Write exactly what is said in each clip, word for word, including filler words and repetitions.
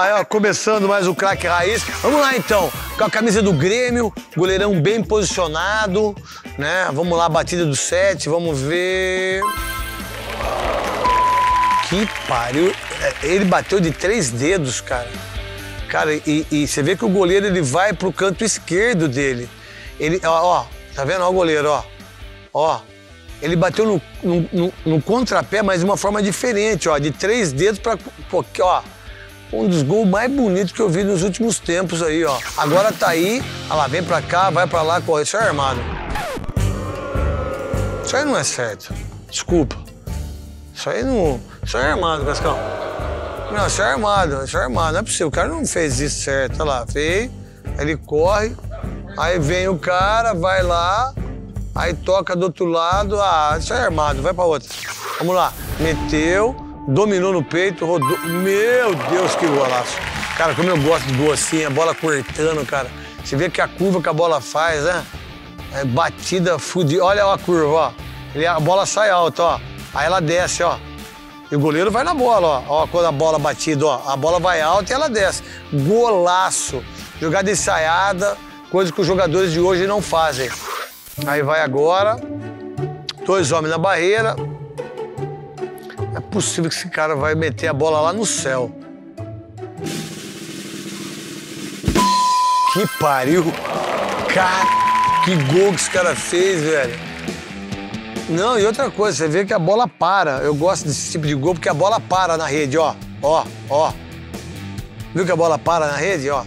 Aí, ó, começando mais o Craque Raiz. Vamos lá, então. Com a camisa do Grêmio, goleirão bem posicionado, né? Vamos lá, batida do sete, vamos ver... Que pariu. Ele bateu de três dedos, cara. Cara, e, e você vê que o goleiro, ele vai pro canto esquerdo dele. Ele, ó, ó, tá vendo? Ó o goleiro, ó. Ó. Ele bateu no, no, no, no contrapé, mas de uma forma diferente, ó. De três dedos pra... Ó. Um dos gols mais bonitos que eu vi nos últimos tempos aí, ó. Agora tá aí. Ó lá, vem pra cá, vai pra lá, corre. Isso é armado. Isso aí não é certo. Desculpa. Isso aí não... Isso é armado, Cascão. Não, isso é armado, isso é armado. Não é possível, o cara não fez isso certo. Olha lá, veio, ele corre, aí vem o cara, vai lá, aí toca do outro lado. Ah, isso é armado, vai pra outra. Vamos lá, meteu, dominou no peito, rodou. Meu Deus, que golaço. Cara, como eu gosto de gol assim, a bola cortando, cara. Você vê que a curva que a bola faz, né? É batida fudida. Olha ó, a curva, ó. Ele, a bola sai alta, ó. Aí ela desce, ó. E o goleiro vai na bola, ó. Ó, quando a bola batida, ó. A bola vai alta e ela desce. Golaço. Jogada ensaiada, coisa que os jogadores de hoje não fazem. Aí vai agora. Dois homens na barreira. Não é possível que esse cara vai meter a bola lá no céu. Que pariu. Cara, que gol que esse cara fez, velho. Não, e outra coisa, você vê que a bola para. Eu gosto desse tipo de gol porque a bola para na rede, ó. Ó, ó. Viu que a bola para na rede, ó?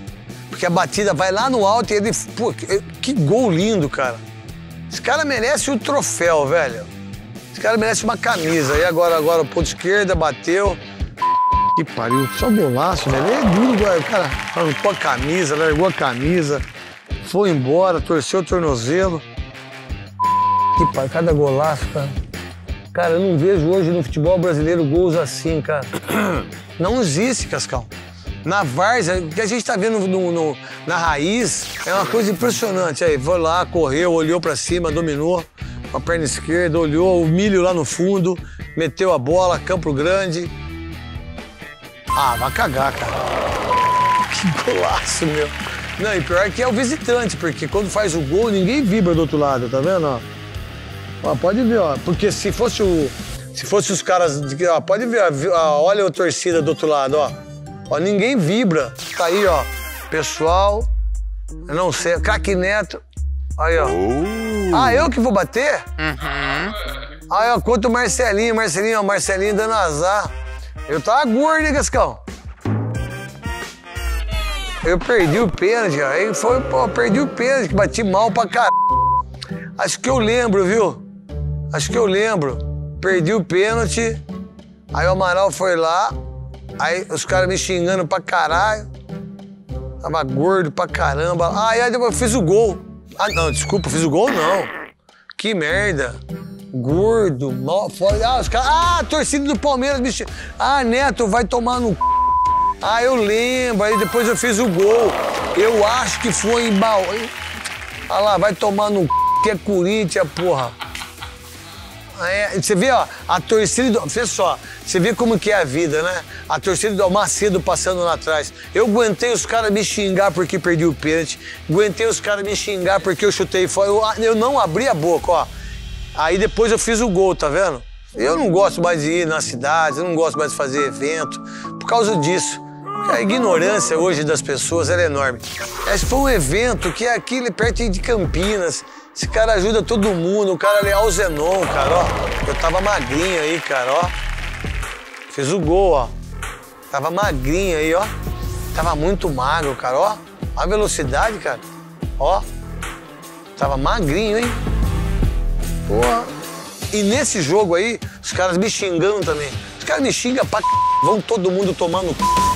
Porque a batida vai lá no alto e ele... Pô, que gol lindo, cara. Esse cara merece o troféu, velho. Esse cara merece uma camisa. E agora, agora, o ponto esquerda, bateu. Que pariu. Só um golaço, velho. É duro, o cara arrancou a camisa, largou a camisa, foi embora, torceu o tornozelo. Que pariu, cada golaço, cara. Cara, eu não vejo hoje no futebol brasileiro gols assim, cara. Não existe, Cascão. Na várzea, o que a gente tá vendo no, no, na raiz é uma coisa impressionante. Aí, foi lá, correu, olhou pra cima, dominou com a perna esquerda, olhou o milho lá no fundo, meteu a bola, campo grande. Ah, vai cagar, cara. Que golaço, meu. Não, e pior que é o visitante, porque quando faz o gol, ninguém vibra do outro lado, tá vendo, ó? Ó, pode ver, ó, porque se fosse o, se fosse os caras, ó, pode ver, ó, olha a torcida do outro lado, ó. Ó, ninguém vibra. Tá aí, ó, pessoal, eu não sei, Craque Neto, aí, ó. Uh. Ah, eu que vou bater? Uhum. Aí, ó, contra o Marcelinho, Marcelinho, ó, Marcelinho dando azar. Eu tava gordo, hein, Cascão? Eu perdi o pênalti, ó, aí foi, pô, perdi o pênalti, bati mal pra caralho. Acho que eu lembro, viu? Acho que eu lembro. Perdi o pênalti, aí o Amaral foi lá, aí os caras me xingando pra caralho. Tava gordo pra caramba. Ah, aí eu fiz o gol. Ah, não, desculpa, fiz o gol não. Que merda. Gordo, mal, fora. Ah, os caras. Ah, a torcida do Palmeiras me xingando. Ah, Neto, vai tomar no c. Ah, eu lembro. Aí depois eu fiz o gol. Eu acho que foi em Baú. Ah lá, vai tomar no c, que é Corinthians, porra. É, você vê, ó, a torcida do... Vê só, você vê como que é a vida, né? A torcida do Macedo passando lá atrás. Eu aguentei os caras me xingar porque perdi o pênalti. Aguentei os caras me xingar porque eu chutei fora. Eu, eu não abri a boca, ó. Aí depois eu fiz o gol, tá vendo? Eu não gosto mais de ir na cidade, eu não gosto mais de fazer evento. Por causa disso. A ignorância hoje das pessoas, ela é enorme. Esse foi um evento que é aqui perto de Campinas. Esse cara ajuda todo mundo, o cara ali, ó, o Zenon, cara, ó. Eu tava magrinho aí, cara, ó. Fiz o gol, ó. Tava magrinho aí, ó. Tava muito magro, cara, ó. A velocidade, cara, ó. Tava magrinho, hein? Porra. E nesse jogo aí, os caras me xingando também. Os caras me xingam pra c... Vão todo mundo tomando c...